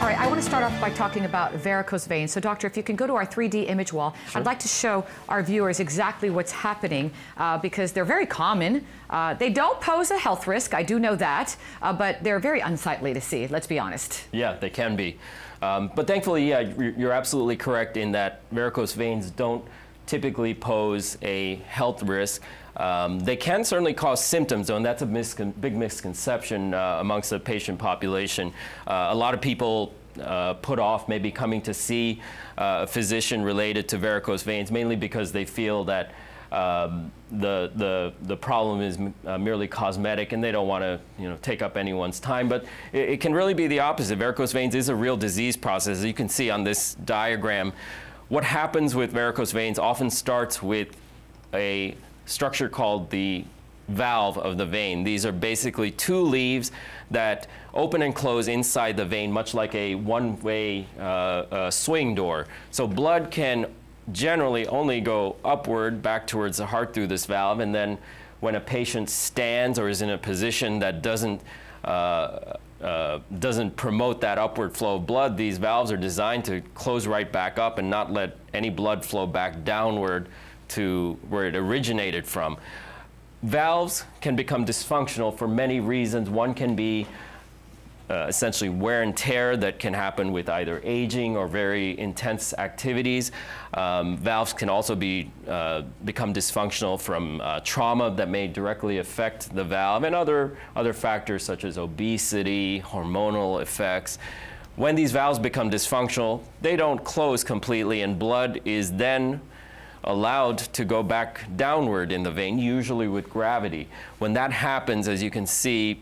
All right, I want to start off by talking about varicose veins. So, doctor, if you can go to our 3D image wall, sure. I'd like to show our viewers exactly what's happening because they're very common. They don't pose a health risk, I do know that, but they're very unsightly to see, let's be honest. Yeah, they can be. But thankfully, yeah, you're absolutely correct in that varicose veins don't typically pose a health risk. They can certainly cause symptoms, though, and that's a big misconception amongst the patient population. A lot of people put off maybe coming to see a physician related to varicose veins, mainly because they feel that the problem is merely cosmetic, and they don't want to, you know, take up anyone's time. But it can really be the opposite. Varicose veins is a real disease process, as you can see on this diagram. What happens with varicose veins often starts with a structure called the valve of the vein. These are basically two leaves that open and close inside the vein, much like a one-way swing door. So blood can generally only go upward, back towards the heart through this valve, and then when a patient stands or is in a position that doesn't promote that upward flow of blood, these valves are designed to close right back up and not let any blood flow back downward to where it originated from. Valves can become dysfunctional for many reasons. One can be essentially wear and tear that can happen with either aging or very intense activities. Valves can also be become dysfunctional from trauma that may directly affect the valve, and other factors such as obesity, hormonal effects. When these valves become dysfunctional, they don't close completely, and blood is then allowed to go back downward in the vein, usually with gravity. When that happens, as you can see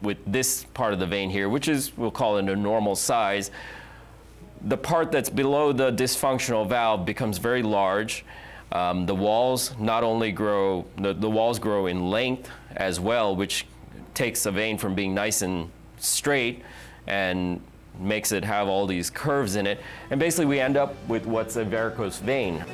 with this part of the vein here, which is, we'll call it a normal size, the part that's below the dysfunctional valve becomes very large. The walls not only grow, the walls grow in length as well, which takes a vein from being nice and straight and makes it have all these curves in it. And basically we end up with what's a varicose vein.